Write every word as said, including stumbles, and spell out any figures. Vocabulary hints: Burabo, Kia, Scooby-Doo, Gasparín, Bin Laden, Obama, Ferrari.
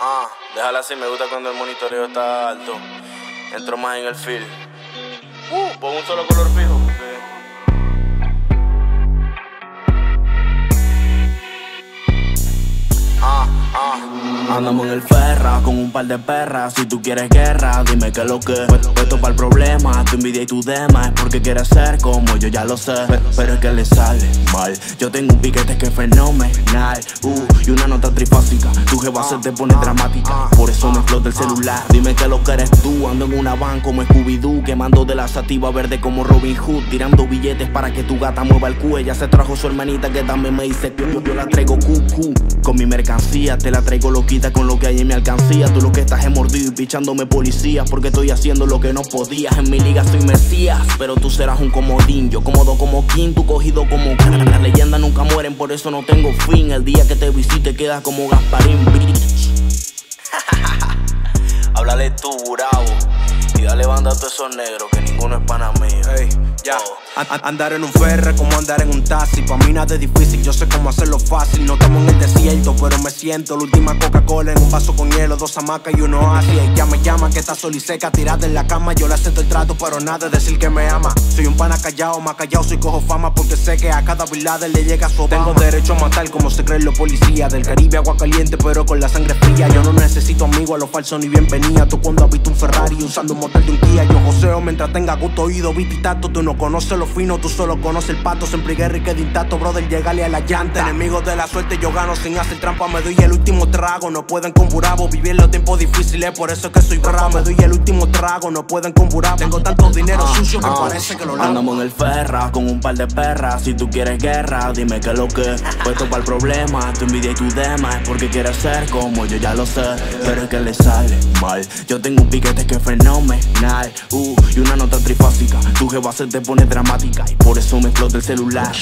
Ah, déjala así, me gusta cuando el monitoreo está alto. Entro más en el feel. Uh, pon un solo color fijo. Okay. Ah, ah. Andamos en el Ferra con un par de perras. Si tú quieres guerra, dime que lo que. Puesto para el problema, tu envidia y tu dema es porque quieres ser como yo, ya lo sé. Pero es que le sale mal. Yo tengo un piquete que es fenomenal. Uh, y una nota trifásica. Tu jeva se te pone dramática. Por eso me explota el celular. Dime que lo que eres tú. Ando en una van como Scooby-Doo. Quemando de la sativa verde como Robin Hood. Tirando billetes para que tu gata mueva el cuello. Ya se trajo su hermanita que también me dice pio. Yo, yo la traigo cucú. Con mi mercancía te la traigo loquita. Con lo que hay en mi alcancía, tú lo que estás es mordido y pichándome policías, porque estoy haciendo lo que no podías. En mi liga soy mesías, pero tú serás un comodín. Yo cómodo como King, tú cogido como King. Las leyendas nunca mueren, por eso no tengo fin. El día que te visite quedas como Gasparín. Háblale tú, bravo, y dale banda a todos esos negros, que ninguno es pana mío. Hey, ya. Andar en un ferre como andar en un taxi. Pa' mí nada es difícil, yo sé cómo hacerlo fácil. No estamos en el desierto, pero me siento la última Coca-Cola en un vaso con hielo, dos hamacas y uno así. Ya me llama que está sol y seca, tirada en la cama. Yo le acepto el trato, pero nada es decir que me ama. Soy un pana callado, más callado soy cojo fama, porque sé que a cada Bin Laden le llega su Obama. Tengo derecho a matar como se creen los policías. Del Caribe agua caliente, pero con la sangre fría. Yo no necesito amigos, a los falsos ni bienvenida. Tú cuando has visto un Ferrari usando un motor de un Kia. Yo joseo mientras tenga gusto, oído, vista y tacto. Tú no conoces los fino, tú solo conoces el pato. Siempre guerra y queda intacto, brother, llegale a la llanta. Enemigo de la suerte, yo gano sin hacer trampa. Me doy el último trago, no pueden con burabo. Vivir los tiempos difíciles, por eso es que soy bravo. Me doy el último trago, no pueden con burabo. Tengo tanto dinero ah, sucio que ah, parece que lo lavo. Andamos en el Ferra con un par de perras. Si tú quieres guerra, dime que lo que. Puesto para el problema, tu envidia y tu dema es porque quieres ser como yo, ya lo sé. Pero es que le sale mal. Yo tengo un piquete que es fenomenal. Uh, y una nota trifásica. Tu jeva se te pone dramática y por eso me explota el celular.